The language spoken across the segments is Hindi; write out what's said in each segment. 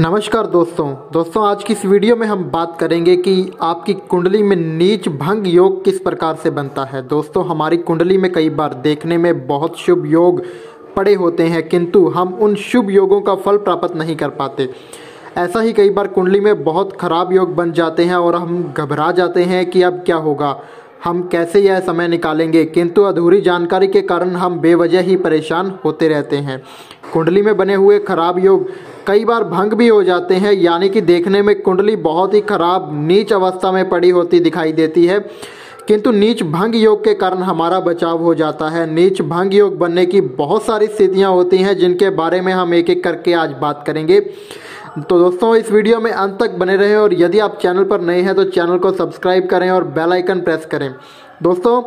नमस्कार दोस्तों, आज की इस वीडियो में हम बात करेंगे कि आपकी कुंडली में नीच भंग योग किस प्रकार से बनता है। दोस्तों, हमारी कुंडली में कई बार देखने में बहुत शुभ योग पड़े होते हैं, किंतु हम उन शुभ योगों का फल प्राप्त नहीं कर पाते। ऐसा ही कई बार कुंडली में बहुत खराब योग बन जाते हैं और हम घबरा जाते हैं कि अब क्या होगा, हम कैसे यह समय निकालेंगे, किंतु अधूरी जानकारी के कारण हम बेवजह ही परेशान होते रहते हैं। कुंडली में बने हुए खराब योग कई बार भंग भी हो जाते हैं, यानी कि देखने में कुंडली बहुत ही खराब नीच अवस्था में पड़ी होती दिखाई देती है, किंतु नीच भंग योग के कारण हमारा बचाव हो जाता है। नीच भंग योग बनने की बहुत सारी स्थितियाँ होती हैं, जिनके बारे में हम एक एक करके आज बात करेंगे। तो दोस्तों, इस वीडियो में अंत तक बने रहें और यदि आप चैनल पर नए हैं तो चैनल को सब्सक्राइब करें और बेल आइकन प्रेस करें। दोस्तों,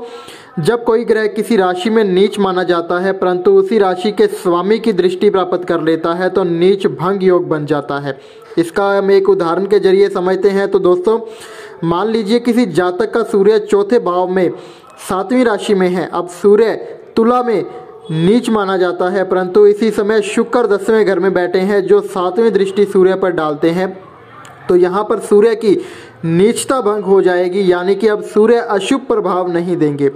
जब कोई ग्रह किसी राशि में नीच माना जाता है परंतु उसी राशि के स्वामी की दृष्टि प्राप्त कर लेता है तो नीच भंग योग बन जाता है। इसका हम एक उदाहरण के जरिए समझते हैं। तो दोस्तों, मान लीजिए किसी जातक का सूर्य चौथे भाव में सातवीं राशि में है। अब सूर्य तुला में नीच माना जाता है परंतु इसी समय शुक्र दसवें घर में बैठे हैं, जो सातवीं दृष्टि सूर्य पर डालते हैं। तो यहाँ पर सूर्य की नीचता भंग हो जाएगी, यानी कि अब सूर्य अशुभ प्रभाव नहीं देंगे।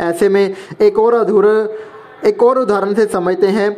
ऐसे में एक और उदाहरण से समझते हैं।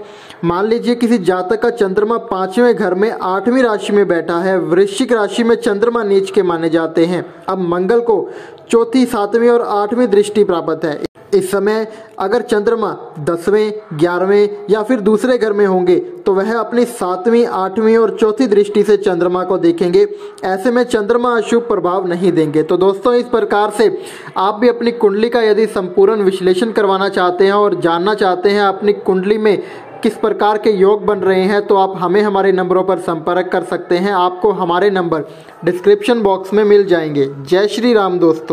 मान लीजिए किसी जातक का चंद्रमा पाँचवें घर में आठवीं राशि में बैठा है। वृश्चिक राशि में चंद्रमा नीच के माने जाते हैं। अब मंगल को चौथी, सातवीं और आठवीं दृष्टि प्राप्त है। इस समय अगर चंद्रमा 10वें, 11वें या फिर दूसरे घर में होंगे तो वह अपनी 7वीं, 8वीं और चौथी दृष्टि से चंद्रमा को देखेंगे। ऐसे में चंद्रमा अशुभ प्रभाव नहीं देंगे। तो दोस्तों, इस प्रकार से आप भी अपनी कुंडली का यदि संपूर्ण विश्लेषण करवाना चाहते हैं और जानना चाहते हैं अपनी कुंडली में किस प्रकार के योग बन रहे हैं, तो आप हमें हमारे नंबरों पर संपर्क कर सकते हैं। आपको हमारे नंबर डिस्क्रिप्शन बॉक्स में मिल जाएंगे। जय श्री राम दोस्तों।